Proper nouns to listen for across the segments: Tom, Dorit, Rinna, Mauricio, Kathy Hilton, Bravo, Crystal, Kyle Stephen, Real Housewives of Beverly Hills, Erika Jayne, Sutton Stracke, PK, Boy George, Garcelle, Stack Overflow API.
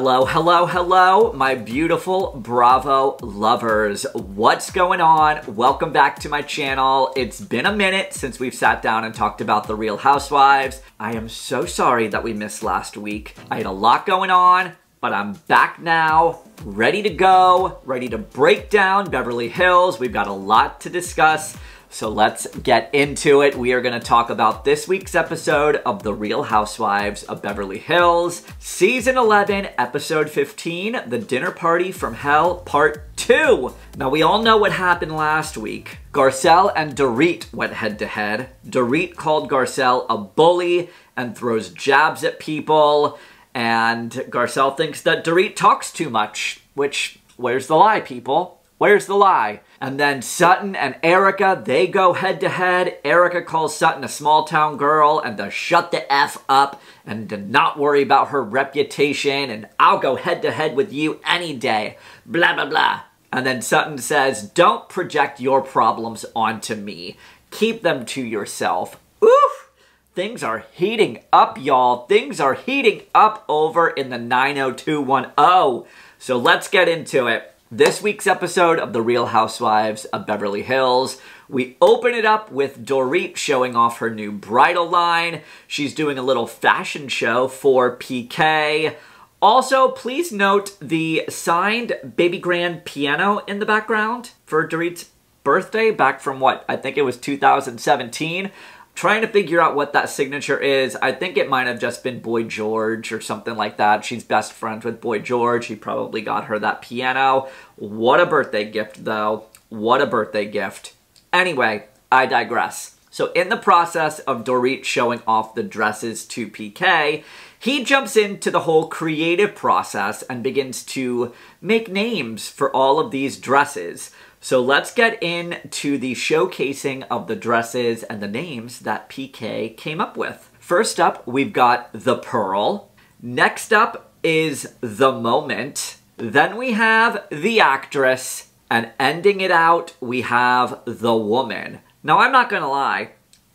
Hello, hello, hello, my beautiful Bravo lovers. What's going on? Welcome back to my channel. It's been a minute since we've sat down and talked about the Real Housewives. I am so sorry that we missed last week. I had a lot going on, but I'm back now, ready to go, ready to break down Beverly Hills. We've got a lot to discuss. So let's get into it. We are going to talk about this week's episode of The Real Housewives of Beverly Hills, Season 11, Episode 15, The Dinner Party from Hell, Part 2. Now, we all know what happened last week. Garcelle and Dorit went head-to-head. Dorit called Garcelle a bully and throws jabs at people, and Garcelle thinks that Dorit talks too much, which, where's the lie, people? Where's the lie? And then Sutton and Erika, they go head-to-head. Erika calls Sutton a small-town girl and to shut the F up and to not worry about her reputation and I'll go head-to-head with you any day, blah, blah, blah. And then Sutton says, don't project your problems onto me. Keep them to yourself. Oof! Things are heating up, y'all. Things are heating up over in the 90210. So let's get into it. This week's episode of The Real Housewives of Beverly Hills, we open it up with Dorit showing off her new bridal line. She's doing a little fashion show for PK. Also, please note the signed Baby Grand piano in the background for Dorit's birthday back from what? I think it was 2017. Trying to figure out what that signature is. I think it might have just been Boy George or something like that. She's best friends with Boy George. He probably got her that piano. What a birthday gift, though. What a birthday gift. Anyway, I digress. So in the process of Dorit showing off the dresses to PK, he jumps into the whole creative process and begins to make names for all of these dresses. So let's get into the showcasing of the dresses and the names that PK came up with. First up, we've got The Pearl. Next up is The Moment. Then we have The Actress. And ending it out, we have The Woman. Now, I'm not gonna lie.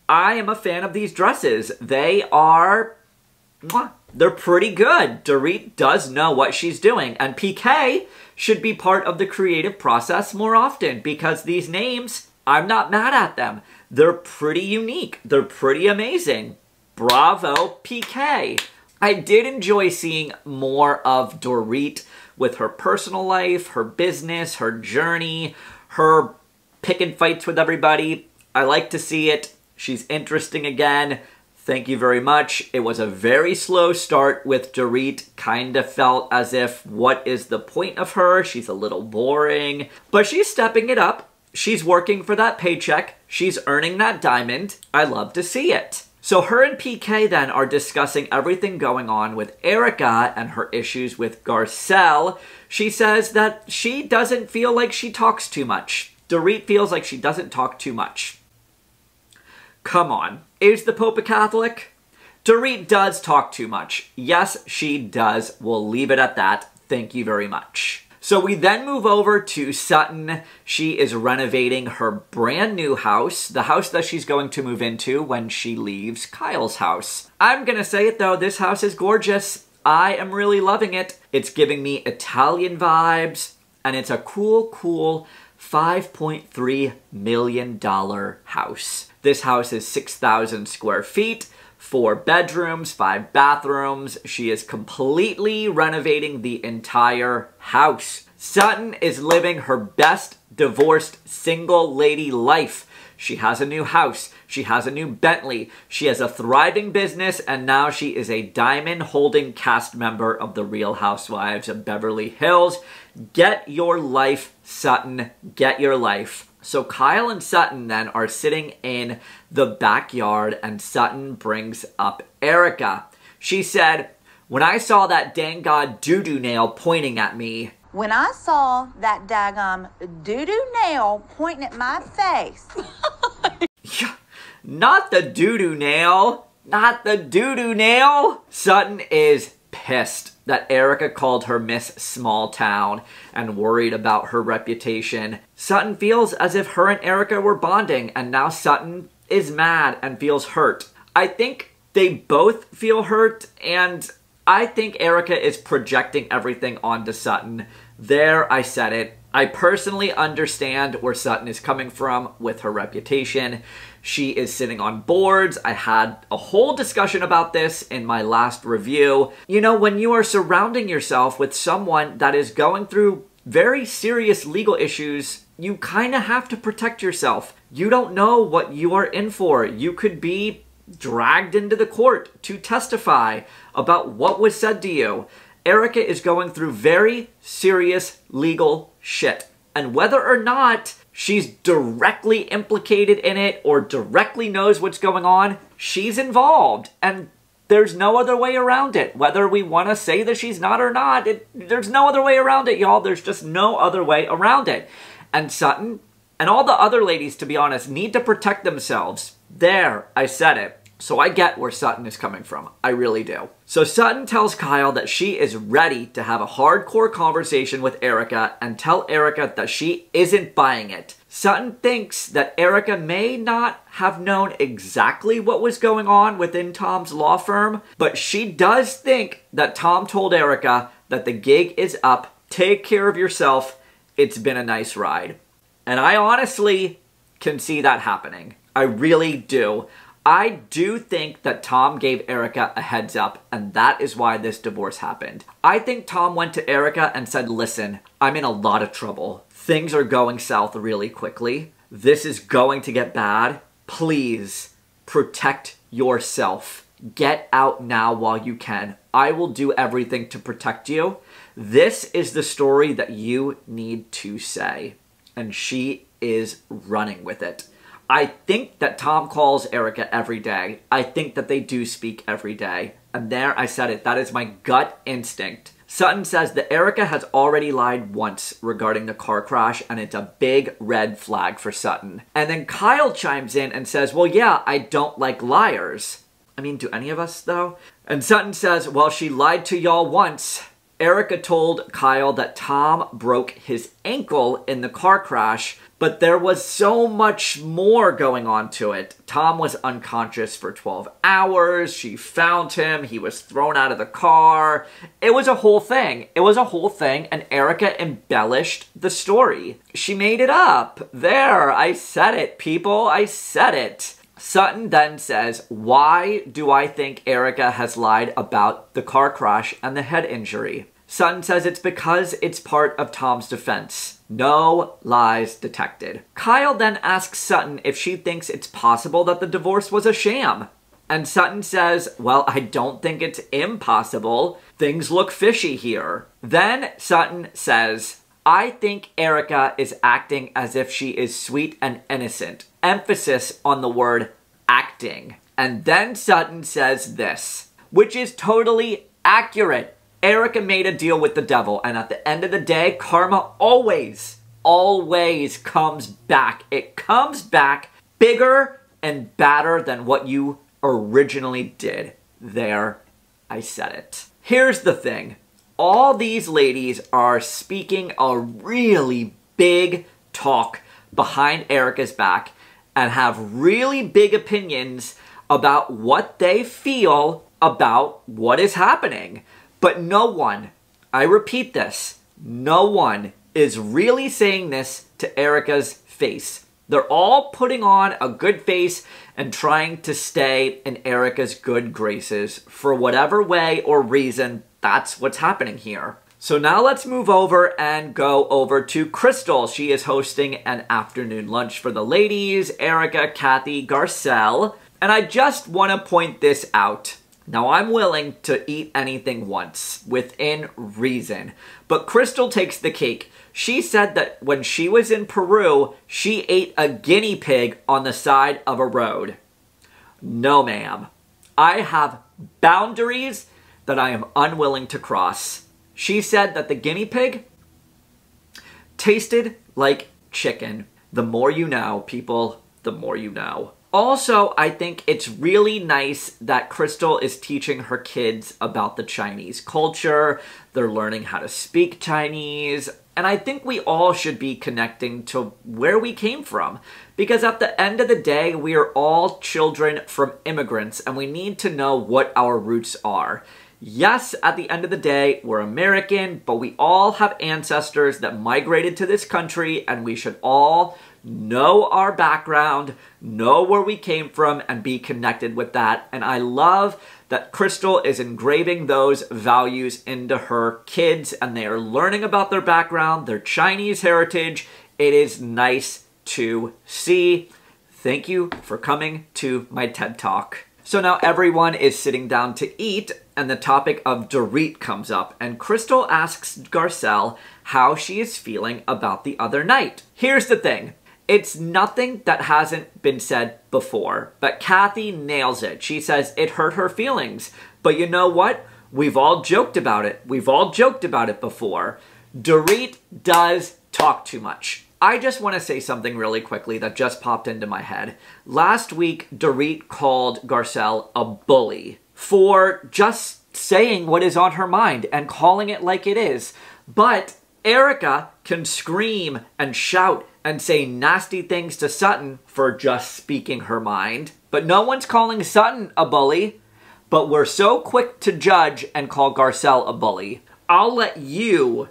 I am a fan of these dresses. They are... they're pretty good. Dorit does know what she's doing. And PK should be part of the creative process more often because these names, I'm not mad at them. They're pretty unique. They're pretty amazing. Bravo, PK. I did enjoy seeing more of Dorit with her personal life, her business, her journey, her picking fights with everybody. I like to see it. She's interesting again. Thank you very much. It was a very slow start with Dorit. Kind of felt as if, what is the point of her? She's a little boring. But she's stepping it up. She's working for that paycheck. She's earning that diamond. I love to see it. So her and PK then are discussing everything going on with Erika and her issues with Garcelle. She says that she doesn't feel like she talks too much. Dorit feels like she doesn't talk too much. Come on. Is the Pope a Catholic? Dorit does talk too much. Yes, she does. We'll leave it at that. Thank you very much. So we then move over to Sutton. She is renovating her brand new house, the house that she's going to move into when she leaves Kyle's house. I'm gonna say it though, this house is gorgeous. I am really loving it. It's giving me Italian vibes, and it's a cool, cool $5.3 million house. This house is 6,000 square feet, 4 bedrooms, 5 bathrooms. She is completely renovating the entire house. Sutton is living her best divorced single lady life. She has a new house. She has a new Bentley. She has a thriving business, and now she is a diamond-holding cast member of The Real Housewives of Beverly Hills. Get your life, Sutton. Get your life. So Kyle and Sutton then are sitting in the backyard, and Sutton brings up Erika. She said, when I saw that dang god doo-doo nail pointing at me. When I saw that daggum doo-doo nail pointing at my face. Not the doo-doo nail. Not the doo-doo nail. Sutton is pissed that Erika called her Miss Small Town and worried about her reputation. Sutton feels as if her and Erika were bonding, and now Sutton is mad and feels hurt. I think they both feel hurt, and I think Erika is projecting everything onto Sutton. There, I said it. I personally understand where Sutton is coming from with her reputation. She is sitting on boards. I had a whole discussion about this in my last review. You know, when you are surrounding yourself with someone that is going through very serious legal issues, you kind of have to protect yourself. You don't know what you are in for. You could be dragged into the court to testify about what was said to you. Erika is going through very serious legal shit. And whether or not she's directly implicated in it or directly knows what's going on, she's involved. And there's no other way around it. Whether we want to say that she's not or not, there's no other way around it, y'all. There's just no other way around it. And Sutton and all the other ladies, to be honest, need to protect themselves. There, I said it. So I get where Sutton is coming from. I really do. So Sutton tells Kyle that she is ready to have a hardcore conversation with Erika and tell Erika that she isn't buying it. Sutton thinks that Erika may not have known exactly what was going on within Tom's law firm, but she does think that Tom told Erika that the gig is up, take care of yourself, it's been a nice ride. And I honestly can see that happening. I really do. I do think that Tom gave Erika a heads up, and that is why this divorce happened. I think Tom went to Erika and said, listen, I'm in a lot of trouble. Things are going south really quickly. This is going to get bad. Please protect yourself. Get out now while you can. I will do everything to protect you. This is the story that you need to say. And she is running with it. I think that Tom calls Erika every day. I think that they do speak every day. And there, I said it. That is my gut instinct. Sutton says that Erika has already lied once regarding the car crash, and it's a big red flag for Sutton. And then Kyle chimes in and says, well, yeah, I don't like liars. I mean, do any of us, though? And Sutton says, well, she lied to y'all once. Erika told Kyle that Tom broke his ankle in the car crash, but there was so much more going on to it. Tom was unconscious for 12 hours. She found him. He was thrown out of the car. It was a whole thing. It was a whole thing, and Erika embellished the story. She made it up. There, I said it, people. I said it. Sutton then says, why do I think Erika has lied about the car crash and the head injury? Sutton says it's because it's part of Tom's defense. No lies detected. Kyle then asks Sutton if she thinks it's possible that the divorce was a sham. And Sutton says, well, I don't think it's impossible. Things look fishy here. Then Sutton says, I think Erika is acting as if she is sweet and innocent. Emphasis on the word acting. And then Sutton says this, which is totally accurate. Erika made a deal with the devil, and at the end of the day, karma always, always comes back. It comes back bigger and badder than what you originally did. There, I said it. Here's the thing. All these ladies are speaking a really big talk behind Erika's back and have really big opinions about what they feel about what is happening. But no one, I repeat this, no one is really saying this to Erika's face. They're all putting on a good face and trying to stay in Erika's good graces for whatever way or reason. That's what's happening here. So now let's move over and go over to Crystal. She is hosting an afternoon lunch for the ladies, Erika, Kathy, Garcelle. And I just want to point this out. Now, I'm willing to eat anything once, within reason. But Crystal takes the cake. She said that when she was in Peru, she ate a guinea pig on the side of a road. No, ma'am. I have boundaries that I am unwilling to cross. She said that the guinea pig tasted like chicken. The more you know, people, the more you know. Also, I think it's really nice that Crystal is teaching her kids about the Chinese culture. They're learning how to speak Chinese. And I think we all should be connecting to where we came from. Because at the end of the day, we are all children from immigrants, and we need to know what our roots are. Yes, at the end of the day, we're American, but we all have ancestors that migrated to this country, and we should all know our background, know where we came from, and be connected with that. And I love that Crystal is engraving those values into her kids, and they are learning about their background, their Chinese heritage. It is nice to see. Thank you for coming to my TED Talk. So now everyone is sitting down to eat, and the topic of Dorit comes up, and Crystal asks Garcelle how she is feeling about the other night. Here's the thing. It's nothing that hasn't been said before, but Kathy nails it. She says it hurt her feelings, but you know what? We've all joked about it. We've all joked about it before. Dorit does talk too much. I just want to say something really quickly that just popped into my head. Last week, Dorit called Garcelle a bully for just saying what is on her mind and calling it like it is. But Erika can scream and shout and say nasty things to Sutton for just speaking her mind. But no one's calling Sutton a bully, but we're so quick to judge and call Garcelle a bully. I'll let you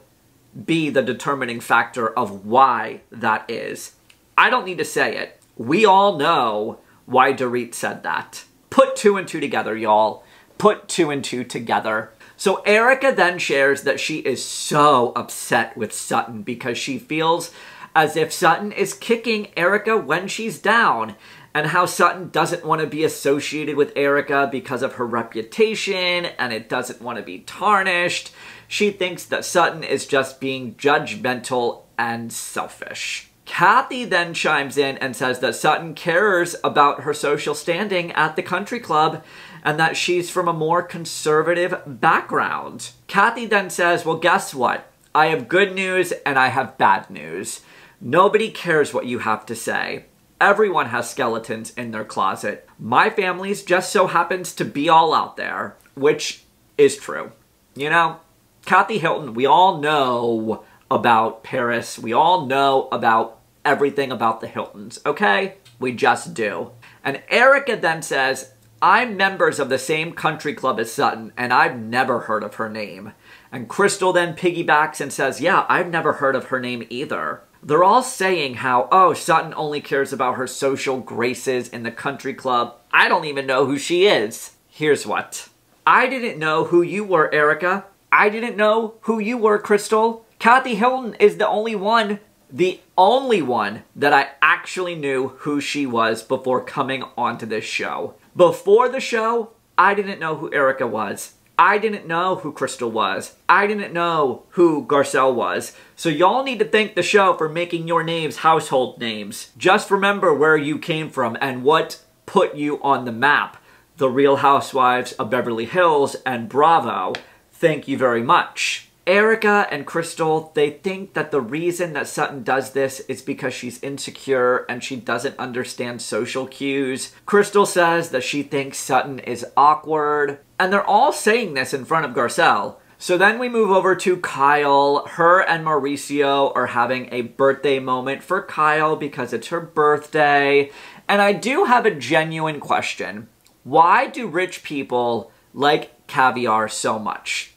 be the determining factor of why that is. I don't need to say it. We all know why Dorit said that. Put two and two together, y'all. Put two and two together. So Erika then shares that she is so upset with Sutton because she feels as if Sutton is kicking Erika when she's down, and how Sutton doesn't want to be associated with Erika because of her reputation, and it doesn't want to be tarnished. She thinks that Sutton is just being judgmental and selfish. Kathy then chimes in and says that Sutton cares about her social standing at the country club and that she's from a more conservative background. Kathy then says, well, guess what? I have good news and I have bad news. Nobody cares what you have to say. Everyone has skeletons in their closet. My family's just so happens to be all out there, which is true. You know, Kathy Hilton, we all know about Paris. We all know about everything about the Hiltons, okay? We just do. And Erika then says, I'm members of the same country club as Sutton, and I've never heard of her name. And Crystal then piggybacks and says, yeah, I've never heard of her name either. They're all saying how, oh, Sutton only cares about her social graces in the country club. I don't even know who she is. Here's what. I didn't know who you were, Erika. I didn't know who you were, Crystal. Kathy Hilton is the only one that I actually knew who she was before coming onto this show. Before the show, I didn't know who Erika was. I didn't know who Crystal was. I didn't know who Garcelle was. So y'all need to thank the show for making your names household names. Just remember where you came from and what put you on the map. The Real Housewives of Beverly Hills and Bravo. Thank you very much. Erika and Crystal, they think that the reason that Sutton does this is because she's insecure and she doesn't understand social cues. Crystal says that she thinks Sutton is awkward. And they're all saying this in front of Garcelle. So then we move over to Kyle. Her and Mauricio are having a birthday moment for Kyle because it's her birthday. And I do have a genuine question. Why do rich people like caviar so much?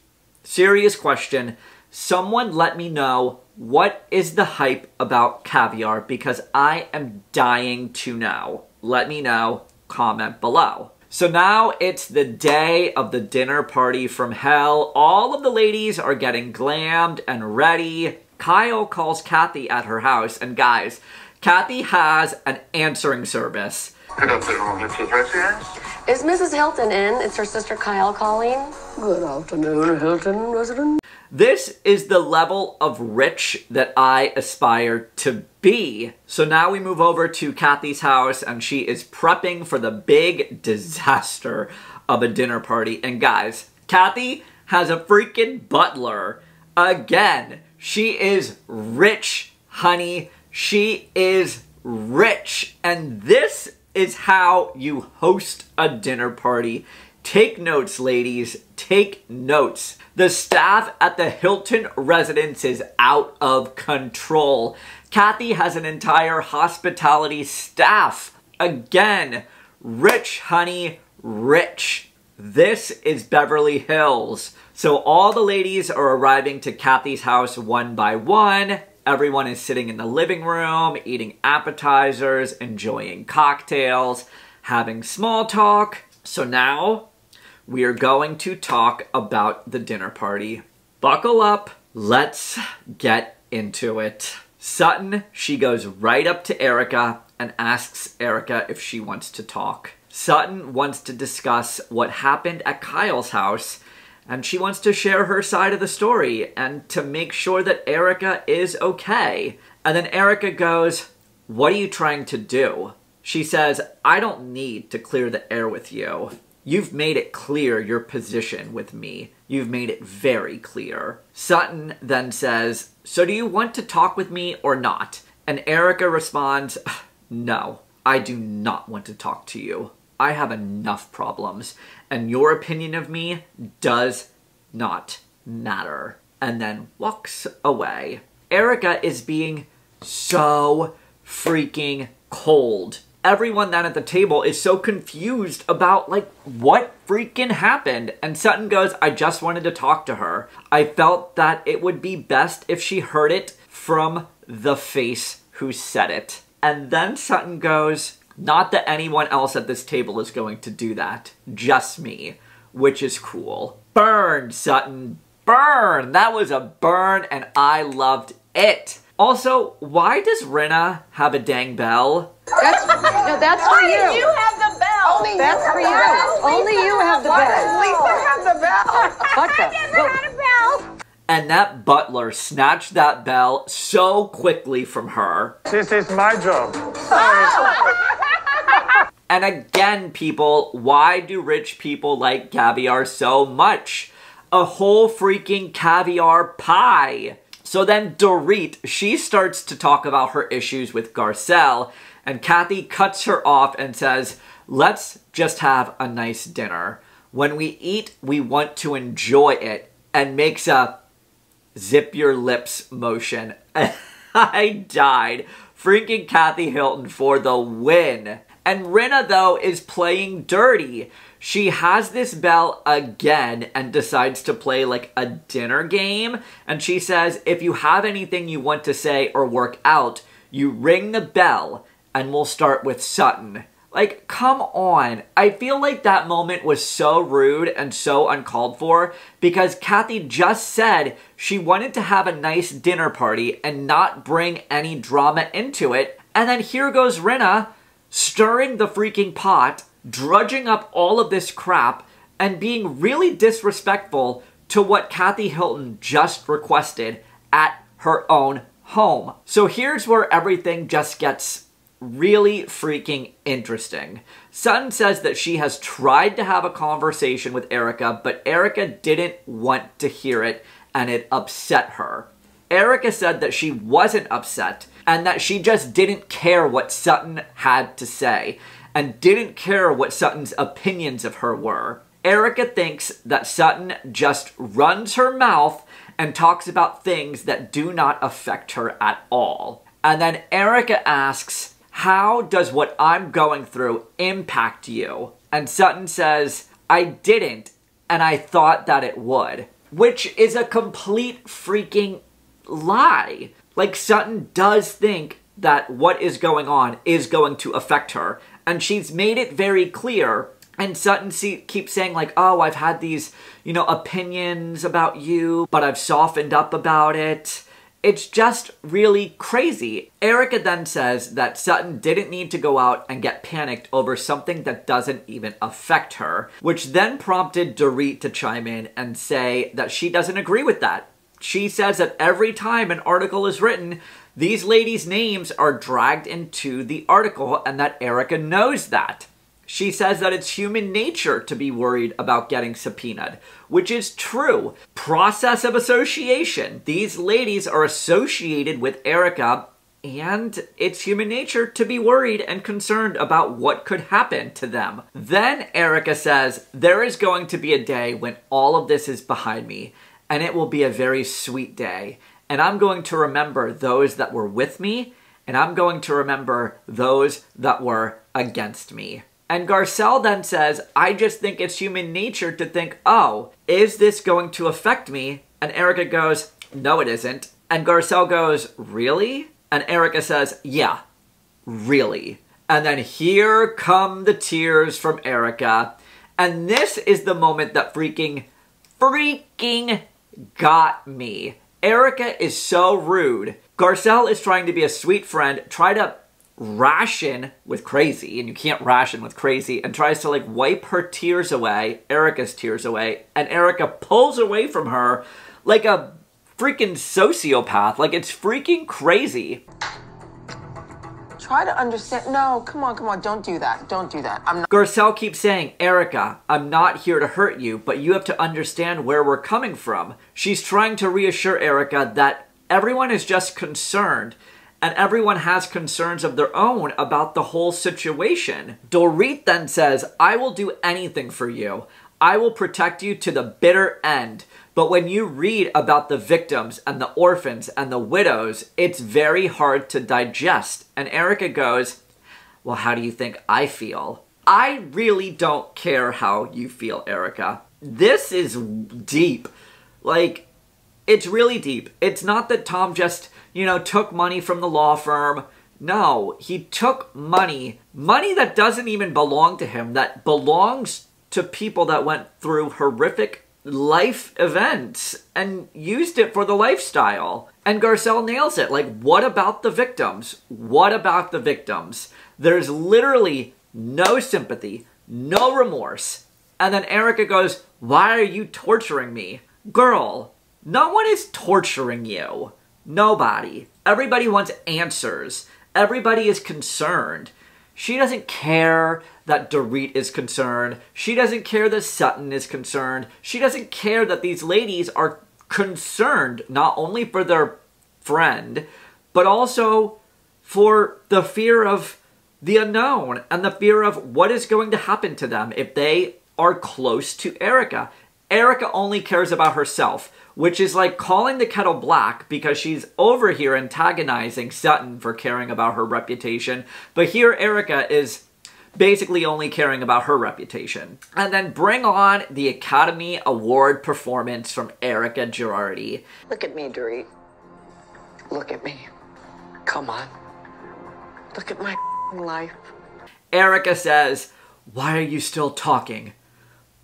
Serious question. Someone let me know, what is the hype about caviar? Because I am dying to know. Let me know. Comment below. So now it's the day of the dinner party from hell. All of the ladies are getting glammed and ready. Kyle calls Kathy at her house. And guys, Kathy has an answering service. Good afternoon, Mrs. Resident. Is Mrs. Hilton in? It's her sister Kyle calling. Good afternoon, Hilton resident. This is the level of rich that I aspire to be. So now we move over to Kathy's house, and she is prepping for the big disaster of a dinner party. And guys, Kathy has a freaking butler. Again, she is rich, honey. She is rich. And this is how you host a dinner party. Take notes, ladies. Take notes. The staff at the Hilton residence is out of control. Kathy has an entire hospitality staff. Again, rich, honey, rich. This is Beverly Hills. So all the ladies are arriving to Kathy's house one by one. Everyone is sitting in the living room, eating appetizers, enjoying cocktails, having small talk. So now we are going to talk about the dinner party. Buckle up. Let's get into it. Sutton, she goes right up to Erika and asks Erika if she wants to talk. Sutton wants to discuss what happened at Kyle's house, and she wants to share her side of the story and to make sure that Erika is okay. And then Erika goes, "What are you trying to do?" She says, "I don't need to clear the air with you. You've made it clear your position with me. You've made it very clear." Sutton then says, "So do you want to talk with me or not?" And Erika responds, "No, I do not want to talk to you. I have enough problems, and your opinion of me does not matter," and then walks away. Erika is being so freaking cold. Everyone then at the table is so confused about, like, what freaking happened. And Sutton goes, "I just wanted to talk to her. I felt that it would be best if she heard it from the face who said it." And then Sutton goes, "Not that anyone else at this table is going to do that. Just me," which is cool. Burn, Sutton. Burn. That was a burn, and I loved it. Also, why does Rinna have a dang bell? That's for you. Why do you have the bell? Only that's you for you. Bell. Only you have the bell. Why does Lisa have the bell? I never had a bell. And that butler snatched that bell so quickly from her. This is my job. And again, people, why do rich people like caviar so much? A whole freaking caviar pie. So then Dorit, she starts to talk about her issues with Garcelle, and Kathy cuts her off and says, "Let's just have a nice dinner. When we eat, we want to enjoy it," and makes a zip your lips motion. I died. Freaking Kathy Hilton for the win. And Rinna, though, is playing dirty. She has this bell again and decides to play like a dinner game. And she says, "If you have anything you want to say or work out, you ring the bell, and we'll start with Sutton." Like, come on. I feel like that moment was so rude and so uncalled for because Kathy just said she wanted to have a nice dinner party and not bring any drama into it. And then here goes Rinna stirring the freaking pot, drudging up all of this crap, and being really disrespectful to what Kathy Hilton just requested at her own home. So here's where everything just gets really freaking interesting. Sutton says that she has tried to have a conversation with Erika, but Erika didn't want to hear it, and it upset her. Erika said that she wasn't upset, and that she just didn't care what Sutton had to say, and didn't care what Sutton's opinions of her were. Erika thinks that Sutton just runs her mouth and talks about things that do not affect her at all. And then Erika asks, "How does what I'm going through impact you?" And Sutton says, "I didn't, and I thought that it would," which is a complete freaking lie. Like, Sutton does think that what is going on is going to affect her, and she's made it very clear. And Sutton keeps saying, like, "Oh, I've had these, opinions about you, but I've softened up about it." It's just really crazy. Erika then says that Sutton didn't need to go out and get panicked over something that doesn't even affect her, which then prompted Dorit to chime in and say that she doesn't agree with that. She says that every time an article is written, these ladies' names are dragged into the article and that Erika knows that. She says that it's human nature to be worried about getting subpoenaed, which is true. Process of association. These ladies are associated with Erika, and it's human nature to be worried and concerned about what could happen to them. Then Erika says, "There is going to be a day when all of this is behind me, and it will be a very sweet day. And I'm going to remember those that were with me, and I'm going to remember those that were against me." And Garcelle then says, I just think it's human nature to think, oh, is this going to affect me? And Erika goes, no, it isn't. And Garcelle goes, really? And Erika says, yeah, really. And then here come the tears from Erika. And this is the moment that freaking got me. Erika is so rude. Garcelle is trying to be a sweet friend, try to ration with crazy, and you can't ration with crazy, and tries to like wipe her tears away, Erika's tears away, and Erika pulls away from her like a freaking sociopath. Like, it's freaking crazy. Try to understand. No, come on, don't do that. Don't do that. I'm not. Garcelle keeps saying, Erika, I'm not here to hurt you, but you have to understand where we're coming from. She's trying to reassure Erika that everyone is just concerned, and everyone has concerns of their own about the whole situation. Dorit then says, I will do anything for you. I will protect you to the bitter end. But when you read about the victims and the orphans and the widows, it's very hard to digest. And Erika goes, well, how do you think I feel? I really don't care how you feel, Erika. This is deep. Like, it's really deep. It's not that Tom just, you know, took money from the law firm. No, he took money that doesn't even belong to him, that belongs to people that went through horrific life events and used it for the lifestyle. And Garcelle nails it. Like, what about the victims? What about the victims? There's literally no sympathy, no remorse. And then Erika goes, why are you torturing me? Girl, no one is torturing you. Nobody. Everybody wants answers. Everybody is concerned. She doesn't care that Dorit is concerned. She doesn't care that Sutton is concerned. She doesn't care that these ladies are concerned not only for their friend, but also for the fear of the unknown and the fear of what is going to happen to them if they are close to Erika. Erika only cares about herself, which is like calling the kettle black because she's over here antagonizing Sutton for caring about her reputation. But here Erika is basically only caring about her reputation. And then bring on the Academy Award performance from Erika Jayne. Look at me, Dorit. Look at me. Come on. Look at my life. Erika says, why are you still talking?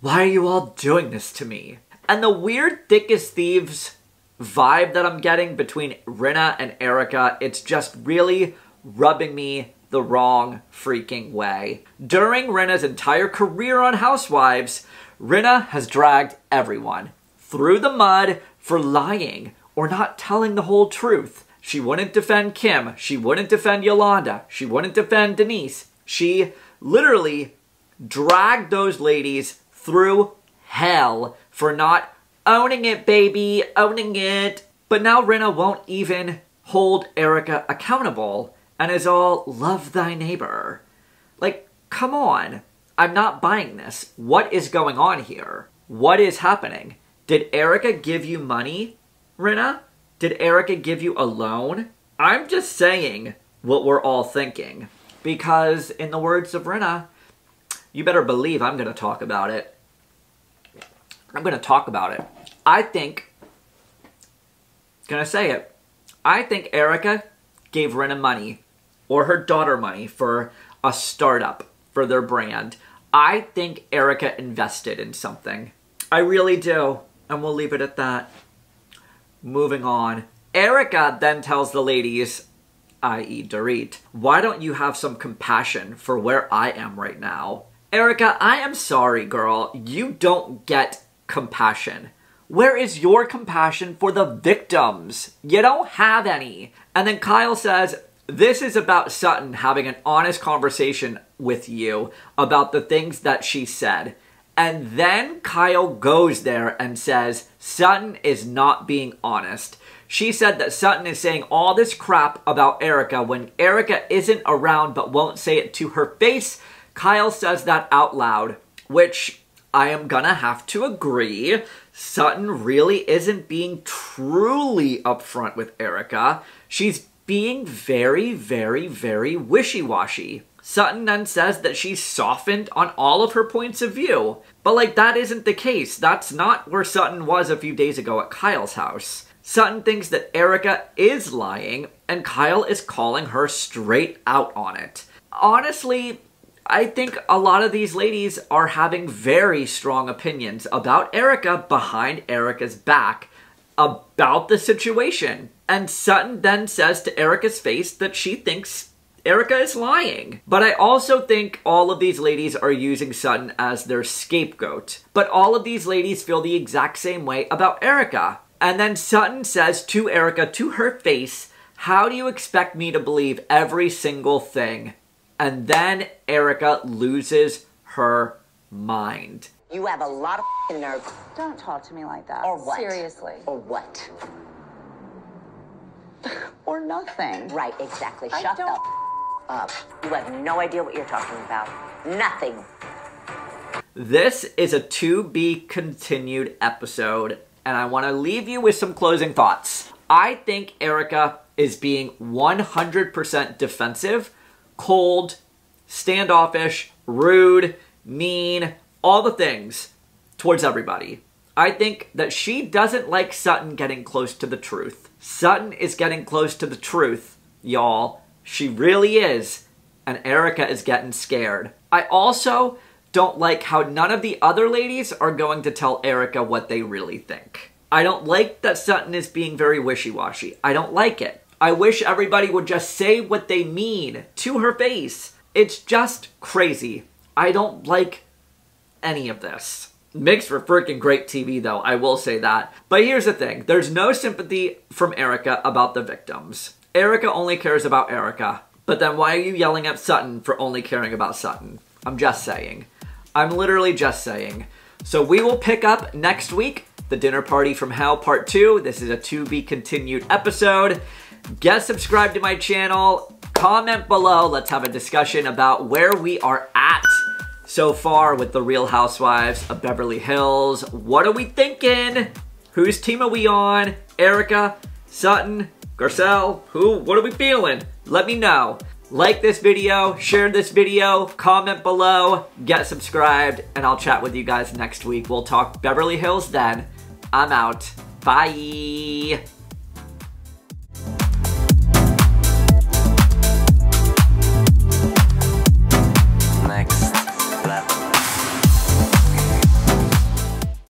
Why are you all doing this to me? And the weird Thickest Thieves vibe that I'm getting between Rinna and Erika, it's just really rubbing me the wrong freaking way. During Rinna's entire career on Housewives, Rinna has dragged everyone through the mud for lying or not telling the whole truth. She wouldn't defend Kim. She wouldn't defend Yolanda. She wouldn't defend Denise. She literally dragged those ladies through hell for not owning it, baby, owning it. But now Rinna won't even hold Erika accountable and is all, love thy neighbor. Like, come on. I'm not buying this. What is going on here? What is happening? Did Erika give you money, Rinna? Did Erika give you a loan? I'm just saying what we're all thinking, because in the words of Rinna, you better believe I'm going to talk about it. I'm going to talk about it. I think, going to say it, I think Erika gave Rinna money, or her daughter money, for a startup for their brand. I think Erika invested in something. I really do. And we'll leave it at that. Moving on. Erika then tells the ladies, i.e. Dorit, why don't you have some compassion for where I am right now? Erika, I am sorry, girl. You don't get compassion. Where is your compassion for the victims? You don't have any. And then Kyle says, this is about Sutton having an honest conversation with you about the things that she said. And then Kyle goes there and says, Sutton is not being honest. She said that Sutton is saying all this crap about Erika when Erika isn't around but won't say it to her face. Kyle says that out loud, which I am gonna have to agree. Sutton really isn't being truly upfront with Erika. She's being very, very, very wishy-washy. Sutton then says that she's softened on all of her points of view. But like, that isn't the case. That's not where Sutton was a few days ago at Kyle's house. Sutton thinks that Erika is lying, and Kyle is calling her straight out on it. Honestly, I think a lot of these ladies are having very strong opinions about Erika behind Erika's back about the situation. And Sutton then says to Erika's face that she thinks Erika is lying. But I also think all of these ladies are using Sutton as their scapegoat. But all of these ladies feel the exact same way about Erika. And then Sutton says to Erika, to her face, "How do you expect me to believe every single thing?" And then Erika loses her mind. "You have a lot of f***ing nerve." "Don't talk to me like that." "Or what?" "Seriously." "Or what?" "Or nothing." "Right, exactly. Shut the f*** up. You have no idea what you're talking about. Nothing." This is a to-be-continued episode, and I want to leave you with some closing thoughts. I think Erika is being 100% defensive, cold, standoffish, rude, mean, all the things towards everybody. I think that she doesn't like Sutton getting close to the truth. Sutton is getting close to the truth, y'all. She really is. And Erika is getting scared. I also don't like how none of the other ladies are going to tell Erika what they really think. I don't like that Sutton is being very wishy-washy. I don't like it. I wish everybody would just say what they mean to her face. It's just crazy. I don't like any of this. Makes for freaking great TV, though, I will say that. But here's the thing. There's no sympathy from Erika about the victims. Erika only cares about Erika. But then why are you yelling at Sutton for only caring about Sutton? I'm just saying. I'm literally just saying. So we will pick up next week, The Dinner Party from Hell Part 2. This is a to-be-continued episode. Get subscribed to my channel. Comment below. Let's have a discussion about where we are at so far with The Real Housewives of Beverly Hills. What are we thinking? Whose team are we on? Erika, Sutton, Garcelle, who? What are we feeling? Let me know. Like this video, share this video, comment below, get subscribed, and I'll chat with you guys next week. We'll talk Beverly Hills then. I'm out. Bye.